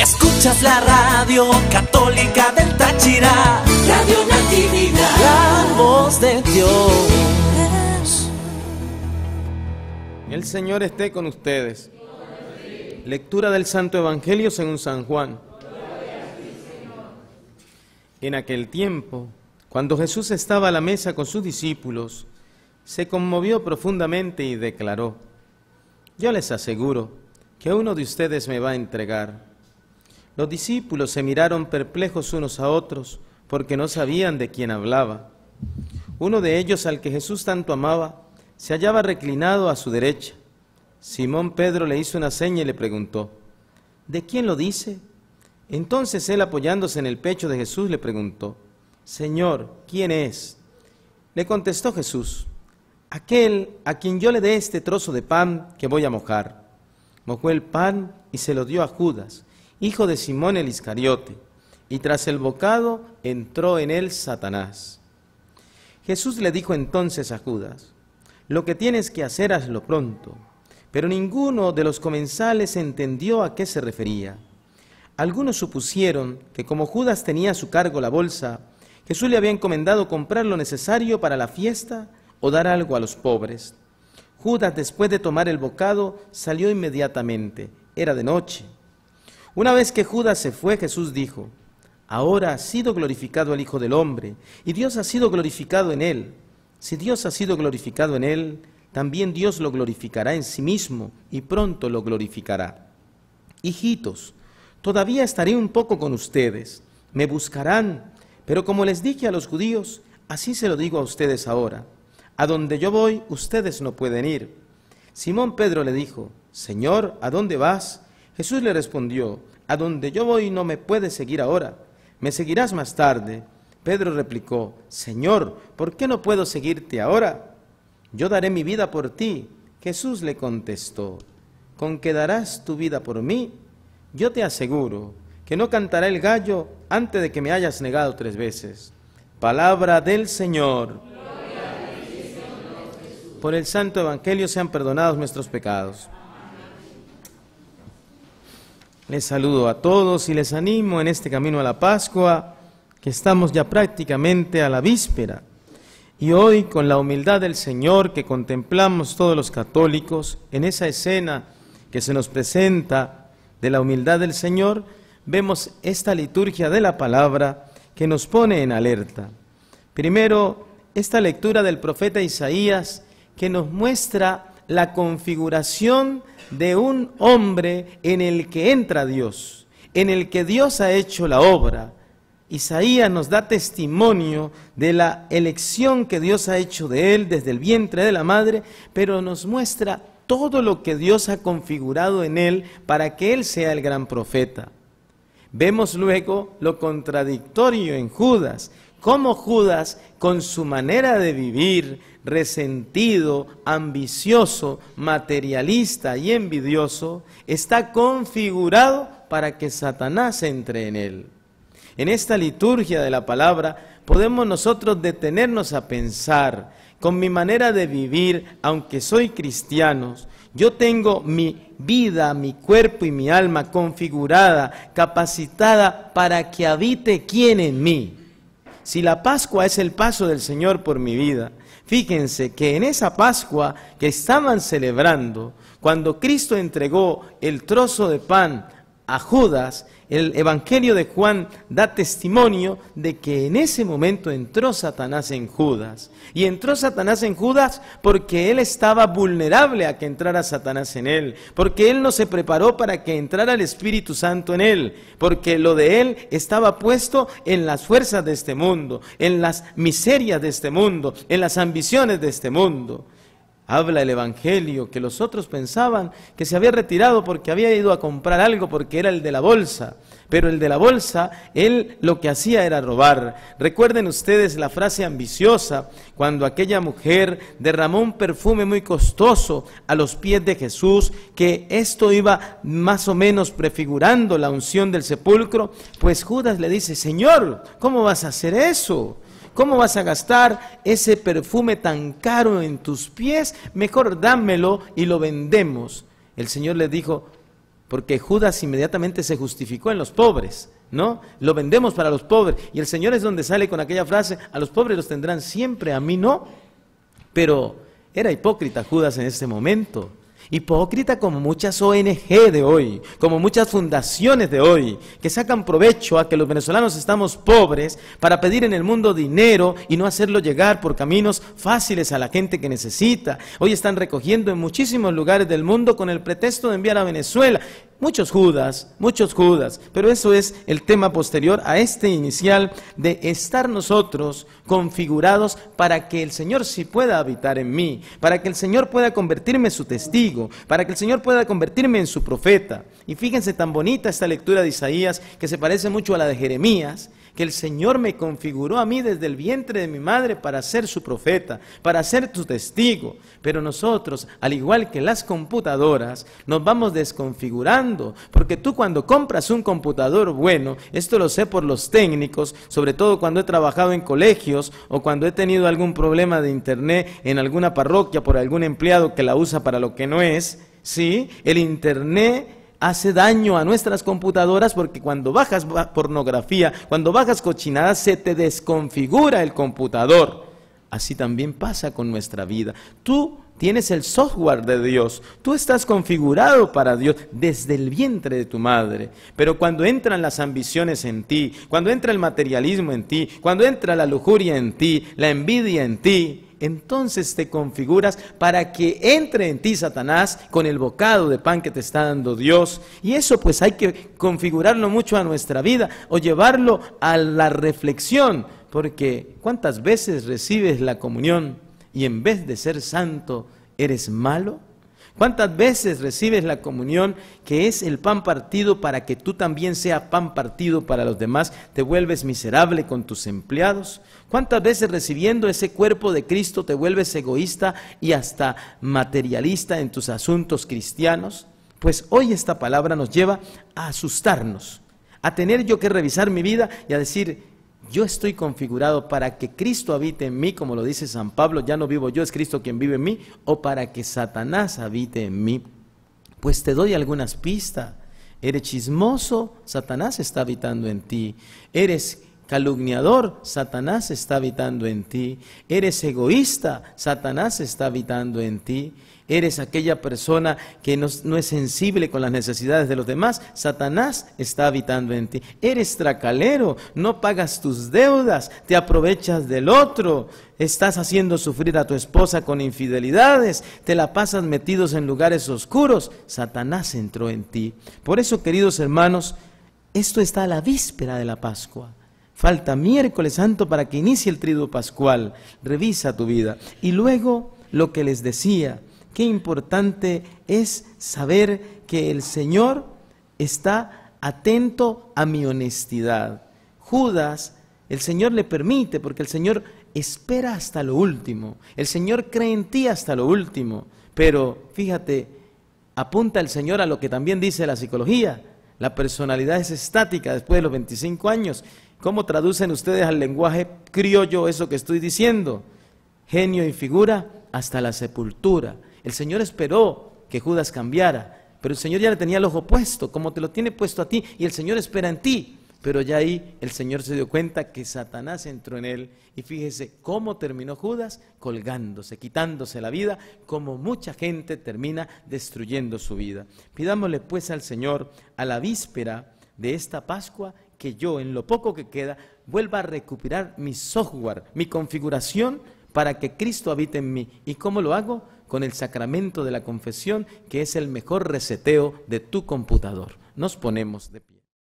Escuchas la radio católica del Táchira, Radio Natividad, la voz de Dios. El Señor esté con ustedes. Lectura del Santo Evangelio según San Juan. En aquel tiempo, cuando Jesús estaba a la mesa con sus discípulos, se conmovió profundamente y declaró: yo les aseguro que uno de ustedes me va a entregar. Los discípulos se miraron perplejos unos a otros, porque no sabían de quién hablaba. Uno de ellos, al que Jesús tanto amaba, se hallaba reclinado a su derecha. Simón Pedro le hizo una seña y le preguntó: ¿de quién lo dice? Entonces él, apoyándose en el pecho de Jesús, le preguntó: Señor, ¿quién es? Le contestó Jesús: aquel a quien yo le dé este trozo de pan que voy a mojar. Mojó el pan y se lo dio a Judas, hijo de Simón el Iscariote, y tras el bocado entró en él Satanás. Jesús le dijo entonces a Judas: lo que tienes que hacer, hazlo pronto. Pero ninguno de los comensales entendió a qué se refería. Algunos supusieron que, como Judas tenía a su cargo la bolsa, Jesús le había encomendado comprar lo necesario para la fiesta o dar algo a los pobres. Judas, después de tomar el bocado, salió inmediatamente. Era de noche. Una vez que Judas se fue, Jesús dijo: ahora ha sido glorificado el Hijo del Hombre, y Dios ha sido glorificado en él. Si Dios ha sido glorificado en él, también Dios lo glorificará en sí mismo, y pronto lo glorificará. Hijitos, todavía estaré un poco con ustedes. Me buscarán, pero como les dije a los judíos, así se lo digo a ustedes ahora: a donde yo voy, ustedes no pueden ir. Simón Pedro le dijo: Señor, ¿a dónde vas? Jesús le respondió: a donde yo voy no me puedes seguir ahora, me seguirás más tarde. Pedro replicó: Señor, ¿por qué no puedo seguirte ahora? Yo daré mi vida por ti. Jesús le contestó: ¿con qué darás tu vida por mí? Yo te aseguro que no cantará el gallo antes de que me hayas negado 3 veces. Palabra del Señor. Por el Santo Evangelio sean perdonados nuestros pecados. Les saludo a todos y les animo en este camino a la Pascua, que estamos ya prácticamente a la víspera. Y hoy, con la humildad del Señor que contemplamos todos los católicos, en esa escena que se nos presenta de la humildad del Señor, vemos esta liturgia de la palabra que nos pone en alerta. Primero, esta lectura del profeta Isaías, que nos muestra la configuración de un hombre en el que entra Dios, en el que Dios ha hecho la obra. Isaías nos da testimonio de la elección que Dios ha hecho de él desde el vientre de la madre, pero nos muestra todo lo que Dios ha configurado en él para que él sea el gran profeta. Vemos luego lo contradictorio en Judas, cómo Judas, con su manera de vivir, resentido, ambicioso, materialista y envidioso, está configurado para que Satanás entre en él. En esta liturgia de la palabra podemos nosotros detenernos a pensar: con mi manera de vivir, aunque soy cristiano, yo tengo mi vida, mi cuerpo y mi alma configurada, capacitada para que habite ¿quién en mí? Si la Pascua es el paso del Señor por mi vida, fíjense que en esa Pascua que estaban celebrando, cuando Cristo entregó el trozo de pan a Judas, el Evangelio de Juan da testimonio de que en ese momento entró Satanás en Judas. Y entró Satanás en Judas porque él estaba vulnerable a que entrara Satanás en él, porque él no se preparó para que entrara el Espíritu Santo en él, porque lo de él estaba puesto en las fuerzas de este mundo, en las miserias de este mundo, en las ambiciones de este mundo. Habla el Evangelio que los otros pensaban que se había retirado porque había ido a comprar algo, porque era el de la bolsa. Pero el de la bolsa, él lo que hacía era robar. Recuerden ustedes la frase ambiciosa, cuando aquella mujer derramó un perfume muy costoso a los pies de Jesús, que esto iba más o menos prefigurando la unción del sepulcro. Pues Judas le dice: Señor, ¿cómo vas a hacer eso? ¿Cómo vas a gastar ese perfume tan caro en tus pies? Mejor dámelo y lo vendemos. El Señor le dijo: porque Judas inmediatamente se justificó en los pobres, ¿no? Lo vendemos para los pobres, y el Señor es donde sale con aquella frase: a los pobres los tendrán siempre, a mí no. Pero era hipócrita Judas en ese momento, hipócrita como muchas ONG de hoy, como muchas fundaciones de hoy, que sacan provecho a que los venezolanos estamos pobres para pedir en el mundo dinero y no hacerlo llegar por caminos fáciles a la gente que necesita. Hoy están recogiendo en muchísimos lugares del mundo con el pretexto de enviar a Venezuela. Muchos Judas, pero eso es el tema posterior a este inicial de estar nosotros configurados para que el Señor sí pueda habitar en mí, para que el Señor pueda convertirme en su testigo, para que el Señor pueda convertirme en su profeta. Y fíjense, tan bonita esta lectura de Isaías, que se parece mucho a la de Jeremías, que el Señor me configuró a mí desde el vientre de mi madre para ser su profeta, para ser tu testigo. Pero nosotros, al igual que las computadoras, nos vamos desconfigurando, porque tú cuando compras un computador bueno, esto lo sé por los técnicos, sobre todo cuando he trabajado en colegios o cuando he tenido algún problema de internet en alguna parroquia por algún empleado que la usa para lo que no es, ¿sí? El internet hace daño a nuestras computadoras, porque cuando bajas pornografía, cuando bajas cochinadas, se te desconfigura el computador. Así también pasa con nuestra vida. Tú tienes el software de Dios, tú estás configurado para Dios desde el vientre de tu madre, pero cuando entran las ambiciones en ti, cuando entra el materialismo en ti, cuando entra la lujuria en ti, la envidia en ti, entonces te configuras para que entre en ti Satanás con el bocado de pan que te está dando Dios. Y eso pues hay que configurarlo mucho a nuestra vida o llevarlo a la reflexión, porque ¿cuántas veces recibes la comunión y en vez de ser santo eres malo? ¿Cuántas veces recibes la comunión, que es el pan partido para que tú también seas pan partido para los demás, te vuelves miserable con tus empleados? ¿Cuántas veces recibiendo ese cuerpo de Cristo te vuelves egoísta y hasta materialista en tus asuntos cristianos? Pues hoy esta palabra nos lleva a asustarnos, a tener yo que revisar mi vida y a decir: yo estoy configurado para que Cristo habite en mí, como lo dice San Pablo, ya no vivo yo, es Cristo quien vive en mí, o para que Satanás habite en mí. Pues te doy algunas pistas. Eres chismoso, Satanás está habitando en ti. Eres calumniador, Satanás está habitando en ti. Eres egoísta, Satanás está habitando en ti. Eres aquella persona que no es sensible con las necesidades de los demás, Satanás está habitando en ti. Eres tracalero, no pagas tus deudas, te aprovechas del otro, estás haciendo sufrir a tu esposa con infidelidades, te la pasas metidos en lugares oscuros, Satanás entró en ti. Por eso, queridos hermanos, esto está a la víspera de la Pascua. Falta miércoles santo para que inicie el triduo pascual. Revisa tu vida. Y luego, lo que les decía, qué importante es saber que el Señor está atento a mi honestidad. Judas, el Señor le permite, porque el Señor espera hasta lo último. El Señor cree en ti hasta lo último. Pero fíjate, apunta el Señor a lo que también dice la psicología. La personalidad es estática después de los 25 años. ¿Cómo traducen ustedes al lenguaje criollo eso que estoy diciendo? Genio y figura hasta la sepultura. El Señor esperó que Judas cambiara, pero el Señor ya le tenía el ojo puesto, como te lo tiene puesto a ti, y el Señor espera en ti. Pero ya ahí el Señor se dio cuenta que Satanás entró en él, y fíjese cómo terminó Judas: colgándose, quitándose la vida, como mucha gente termina destruyendo su vida. Pidámosle pues al Señor, a la víspera de esta Pascua, que yo, en lo poco que queda, vuelva a recuperar mi software, mi configuración, para que Cristo habite en mí. ¿Y cómo lo hago? Con el sacramento de la confesión, que es el mejor reseteo de tu computador. Nos ponemos de pie.